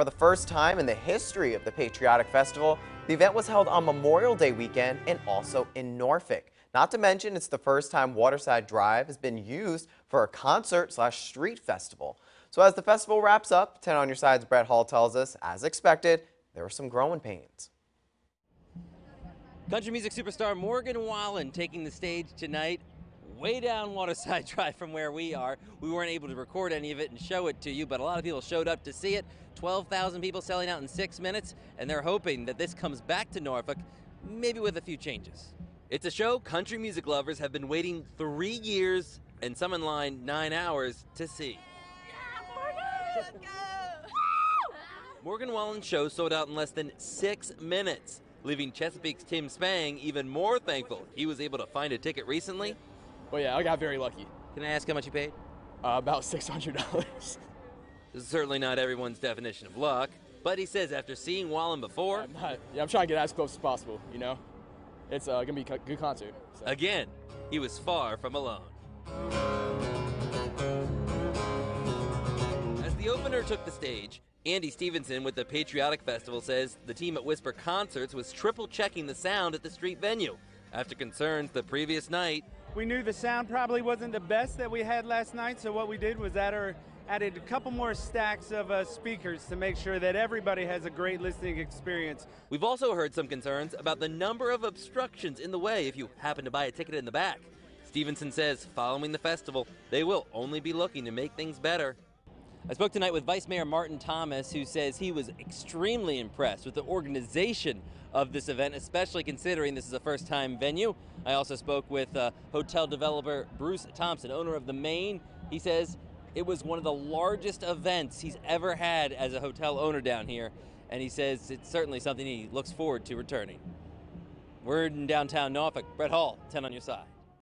For the first time in the history of the Patriotic Festival, the event was held on Memorial Day weekend and also in Norfolk. Not to mention, it's the first time Waterside Drive has been used for a concert/street festival. So as the festival wraps up, 10 on Your Side's Brett Hall tells us, as expected, there were some growing pains. Country music superstar Morgan Wallen taking the stage tonight, way down Waterside Drive from where we are. We weren't able to record any of it and show it to you, but a lot of people showed up to see it. 12,000 people selling out in 6 minutes, and they're hoping that this comes back to Norfolk, maybe with a few changes. It's a show country music lovers have been waiting 3 years, and some in line 9 hours, to see. Yeah, Morgan! Morgan Wallen's show sold out in less than 6 minutes, leaving Chesapeake's Tim Spang even more thankful he was able to find a ticket recently. Well, yeah, I got very lucky. Can I ask how much you paid? About $600. This is certainly not everyone's definition of luck, but he says after seeing Wallen before... I'm trying to get as close as possible, you know? It's going to be a good concert. So. Again, he was far from alone. As the opener took the stage, Andy Stevenson with the Patriotic Festival says the team at Whisper Concerts was triple-checking the sound at the street venue after concerns the previous night. We knew the sound probably wasn't the best that we had last night, so what we did was added a couple more stacks of speakers to make sure that everybody has a great listening experience. We've also heard some concerns about the number of obstructions in the way if you happen to buy a ticket in the back. Stevenson says following the festival, they will only be looking to make things better. I spoke tonight with Vice Mayor Martin Thomas, who says he was extremely impressed with the organization of this event, especially considering this is a first-time venue. I also spoke with hotel developer Bruce Thompson, owner of The Main. He says it was one of the largest events he's ever had as a hotel owner down here, and he says it's certainly something he looks forward to returning. We're in downtown Norfolk. Brett Hall, 10 on Your Side.